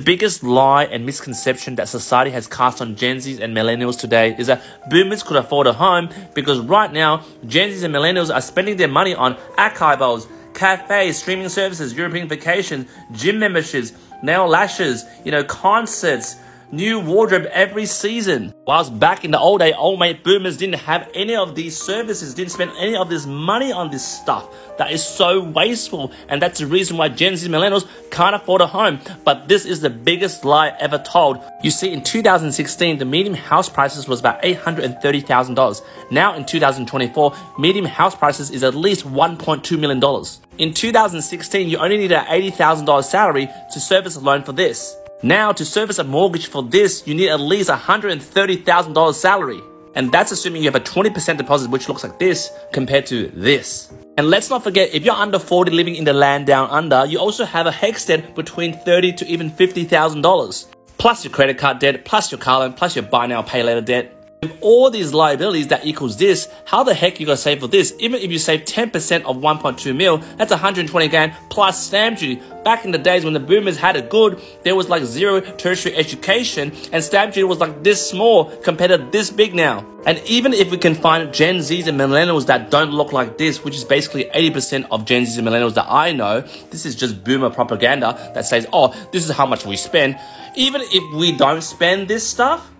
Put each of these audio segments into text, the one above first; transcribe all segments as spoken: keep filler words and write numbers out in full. The biggest lie and misconception that society has cast on Gen Zs and millennials today is that boomers could afford a home, because right now Gen Zs and millennials are spending their money on archivals, cafes, streaming services, European vacations, gym memberships, nail lashes, you know, concerts, new wardrobe every season. Whilst back in the old day, old mate boomers didn't have any of these services, didn't spend any of this money on this stuff. That is so wasteful, and that's the reason why Gen Z millennials can't afford a home. But this is the biggest lie ever told. You see, in two thousand sixteen, the median house prices was about eight hundred thirty thousand dollars. Now in two thousand twenty-four, median house prices is at least one point two million dollars. In two thousand sixteen, you only needed an eighty thousand dollar salary to service a loan for this. Now, to service a mortgage for this, you need at least one hundred thirty thousand dollars salary. And that's assuming you have a twenty percent deposit, which looks like this compared to this. And let's not forget, if you're under forty living in the land down under, you also have a hex debt between thirty thousand dollars to even fifty thousand dollars. Plus your credit card debt, plus your car loan, plus your buy now, pay later debt. With all these liabilities, that equals this. How the heck you gonna save for this? Even if you save ten percent of one point two mil, that's one hundred twenty grand plus stamp duty. Back in the days when the boomers had it good, there was like zero tertiary education, and stamp duty was like this small compared to this big now. And even if we can find Gen Zs and millennials that don't look like this, which is basically eighty percent of Gen Zs and millennials that I know, this is just boomer propaganda that says, oh, this is how much we spend. Even if we don't spend this stuff,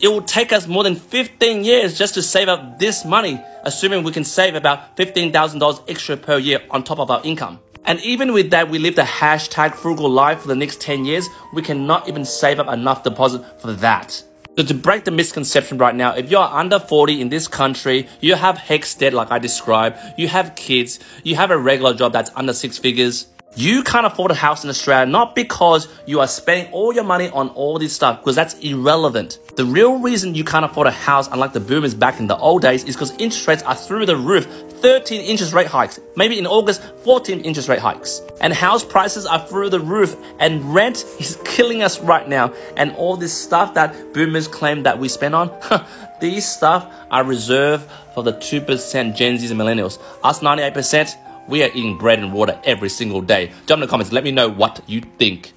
it will take us more than fifteen years just to save up this money, assuming we can save about fifteen thousand dollars extra per year on top of our income. And even with that, we live the hashtag frugal life for the next ten years. We cannot even save up enough deposit for that. So to break the misconception right now, if you're under forty in this country, you have hex debt like I described, you have kids, you have a regular job that's under six figures, you can't afford a house in Australia, not because you are spending all your money on all this stuff, because that's irrelevant. The real reason you can't afford a house, unlike the boomers back in the old days, is because interest rates are through the roof. thirteen interest rate hikes, maybe in August, fourteen interest rate hikes. And house prices are through the roof, and rent is killing us right now. And all this stuff that boomers claim that we spend on, these stuff are reserved for the two percent Gen Zs and millennials. Us ninety-eight percent, we are eating bread and water every single day. Jump in the comments, let me know what you think.